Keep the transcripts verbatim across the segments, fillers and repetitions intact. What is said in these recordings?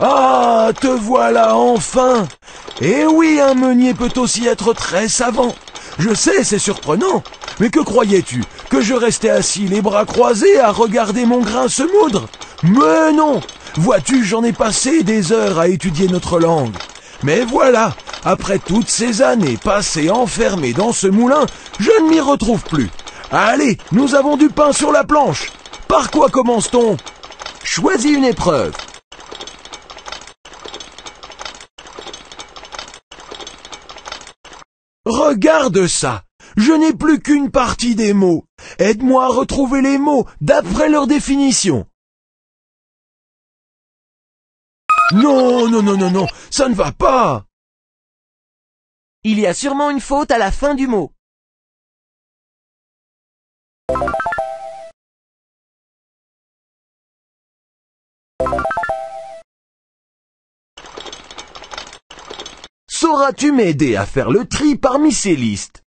Ah, te voilà enfin! Eh oui, un meunier peut aussi être très savant. Je sais, c'est surprenant. Mais que croyais-tu? Que je restais assis, les bras croisés, à regarder mon grain se moudre? Mais non! Vois-tu, j'en ai passé des heures à étudier notre langue. Mais voilà, après toutes ces années passées enfermées dans ce moulin, je ne m'y retrouve plus. Allez, nous avons du pain sur la planche. Par quoi commence-t-on? Choisis une épreuve. Regarde ça, je n'ai plus qu'une partie des mots. Aide-moi à retrouver les mots d'après leur définition. Non, non, non, non, non, ça ne va pas. Il y a sûrement une faute à la fin du mot. Sauras-tu m'aider à faire le tri parmi ces listes?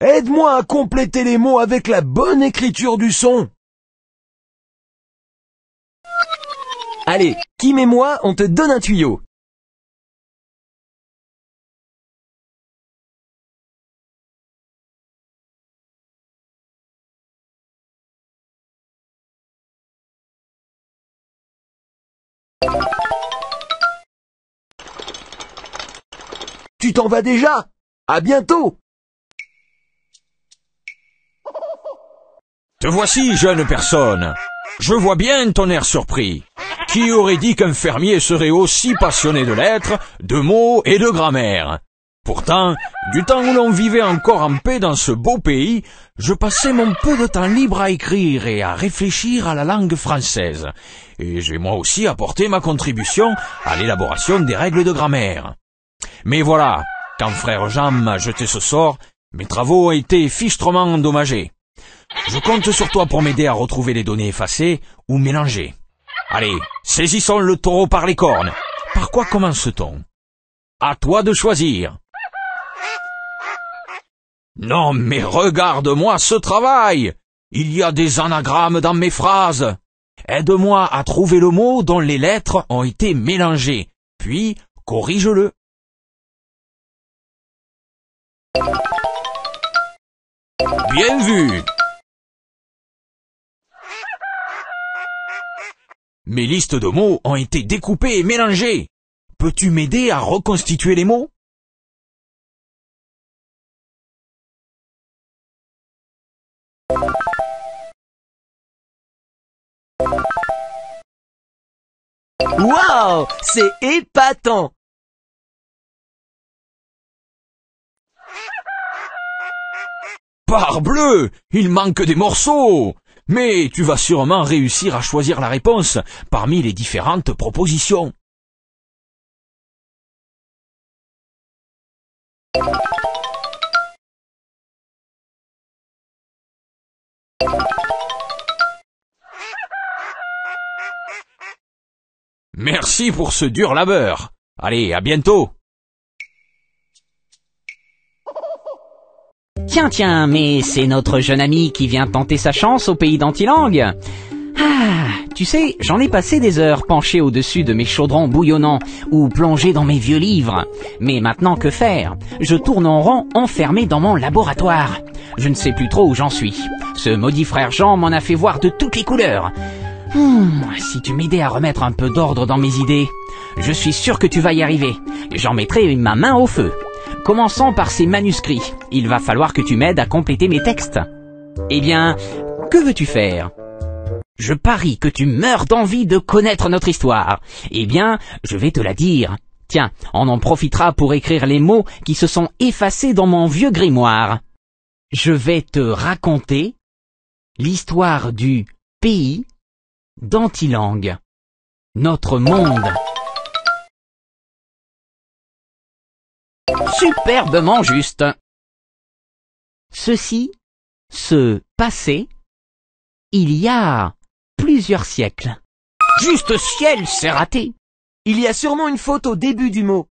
Aide-moi à compléter les mots avec la bonne écriture du son. Allez, Kim et moi, on te donne un tuyau. Tu t'en vas déjà? À bientôt! Te voici, jeune personne. Je vois bien ton air surpris. Qui aurait dit qu'un fermier serait aussi passionné de lettres, de mots et de grammaire? Pourtant, du temps où l'on vivait encore en paix dans ce beau pays, je passais mon peu de temps libre à écrire et à réfléchir à la langue française. Et j'ai moi aussi apporté ma contribution à l'élaboration des règles de grammaire. Mais voilà, quand frère Jean m'a jeté ce sort, mes travaux ont été fichtrement endommagés. Je compte sur toi pour m'aider à retrouver les données effacées ou mélangées. Allez, saisissons le taureau par les cornes. Par quoi commence-t-on? À toi de choisir. Non, mais regarde-moi ce travail! Il y a des anagrammes dans mes phrases. Aide-moi à trouver le mot dont les lettres ont été mélangées, puis corrige-le. Bien vu! Mes listes de mots ont été découpées et mélangées. Peux-tu m'aider à reconstituer les mots? Waouh! C'est épatant! Parbleu! Il manque des morceaux! Mais tu vas sûrement réussir à choisir la réponse parmi les différentes propositions. Merci pour ce dur labeur. Allez, à bientôt. Tiens, tiens, mais c'est notre jeune ami qui vient tenter sa chance au pays d'Antilangue. Ah, tu sais, j'en ai passé des heures penché au-dessus de mes chaudrons bouillonnants ou plongé dans mes vieux livres. Mais maintenant, que faire? Je tourne en rond, enfermé dans mon laboratoire. Je ne sais plus trop où j'en suis. Ce maudit frère Jean m'en a fait voir de toutes les couleurs. Hum, si tu m'aidais à remettre un peu d'ordre dans mes idées, je suis sûr que tu vas y arriver. J'en mettrai ma main au feu. Commençons par ces manuscrits. Il va falloir que tu m'aides à compléter mes textes. Eh bien, que veux-tu faire? Je parie que tu meurs d'envie de connaître notre histoire. Eh bien, je vais te la dire. Tiens, on en profitera pour écrire les mots qui se sont effacés dans mon vieux grimoire. Je vais te raconter l'histoire du pays d'Antilangue, notre monde. Superbement juste. Ceci se passait il y a plusieurs siècles. Juste ciel, c'est raté. Il y a sûrement une faute au début du mot.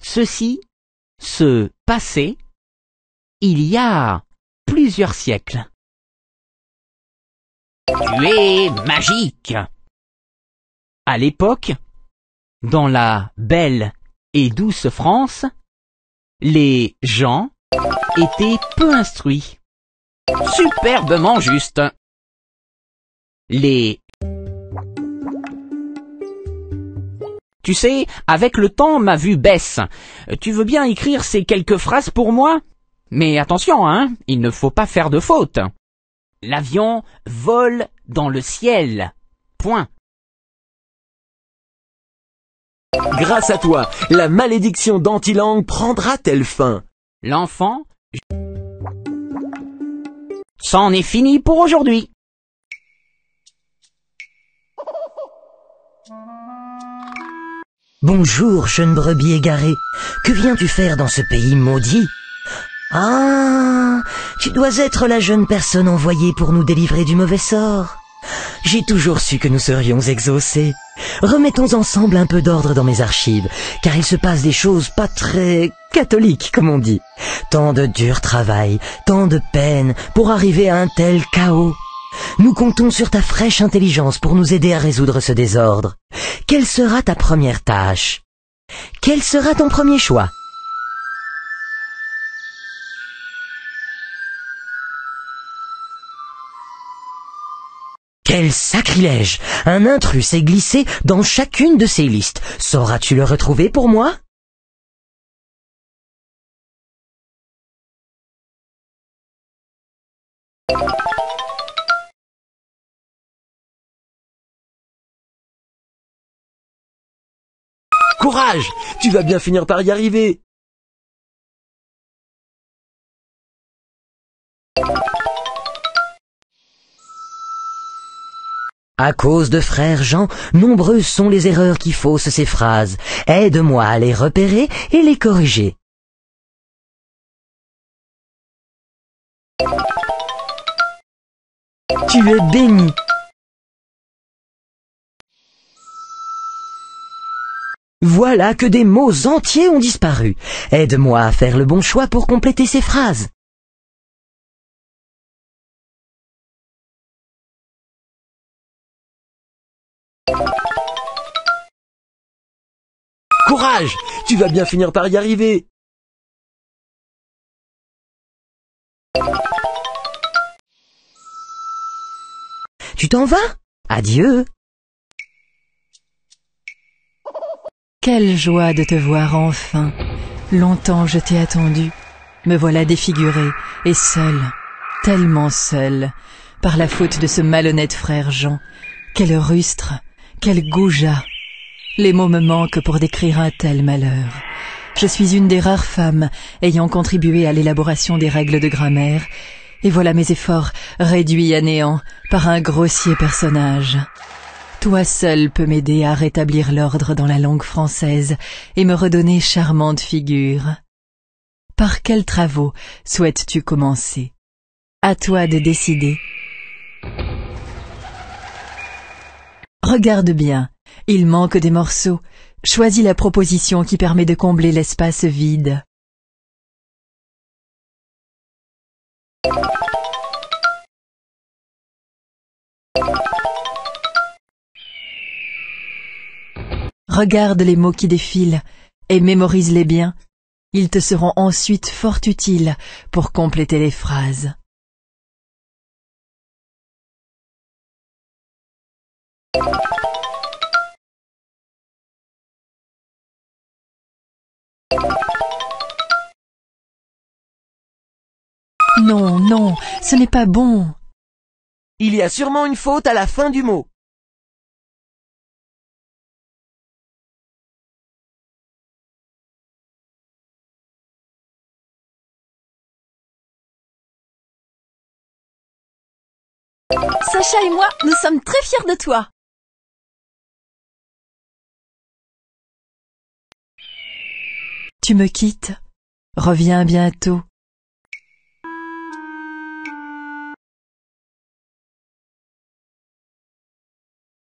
Ceci, se passer, il y a plusieurs siècles. Tu es magique. À l'époque, dans la belle et douce France, les gens étaient peu instruits. Superbement juste. Les... Tu sais, avec le temps, ma vue baisse. Tu veux bien écrire ces quelques phrases pour moi? Mais attention, hein, il ne faut pas faire de faute. L'avion vole dans le ciel. Point. Grâce à toi, la malédiction d'Antilang prendra-t-elle fin? L'enfant... C'en est fini pour aujourd'hui. Bonjour, jeune brebis égarée. Que viens-tu faire dans ce pays maudit? Ah, tu dois être la jeune personne envoyée pour nous délivrer du mauvais sort. J'ai toujours su que nous serions exaucés. Remettons ensemble un peu d'ordre dans mes archives, car il se passe des choses pas très catholiques, comme on dit. Tant de dur travail, tant de peine, pour arriver à un tel chaos. Nous comptons sur ta fraîche intelligence pour nous aider à résoudre ce désordre. Quelle sera ta première tâche? Quel sera ton premier choix? Quel sacrilège! Un intrus s'est glissé dans chacune de ces listes. Sauras-tu le retrouver pour moi? Courage! Tu vas bien finir par y arriver! À cause de frère Jean, nombreuses sont les erreurs qui faussent ces phrases. Aide-moi à les repérer et les corriger. Tu es béni. Voilà que des mots entiers ont disparu. Aide-moi à faire le bon choix pour compléter ces phrases. Courage! Tu vas bien finir par y arriver! Tu t'en vas? Adieu! Quelle joie de te voir enfin! Longtemps je t'ai attendu. Me voilà défigurée, et seule, tellement seule, par la faute de ce malhonnête frère Jean. Quel rustre, quel goujat! Les mots me manquent pour décrire un tel malheur. Je suis une des rares femmes ayant contribué à l'élaboration des règles de grammaire, et voilà mes efforts réduits à néant par un grossier personnage. Toi seul peux m'aider à rétablir l'ordre dans la langue française et me redonner charmante figure. Par quels travaux souhaites-tu commencer? À toi de décider. Regarde bien. Il manque des morceaux. Choisis la proposition qui permet de combler l'espace vide. Regarde les mots qui défilent et mémorise-les bien. Ils te seront ensuite fort utiles pour compléter les phrases. Non, non, ce n'est pas bon. Il y a sûrement une faute à la fin du mot. Sacha et moi, nous sommes très fiers de toi. Tu me quittes? Reviens bientôt.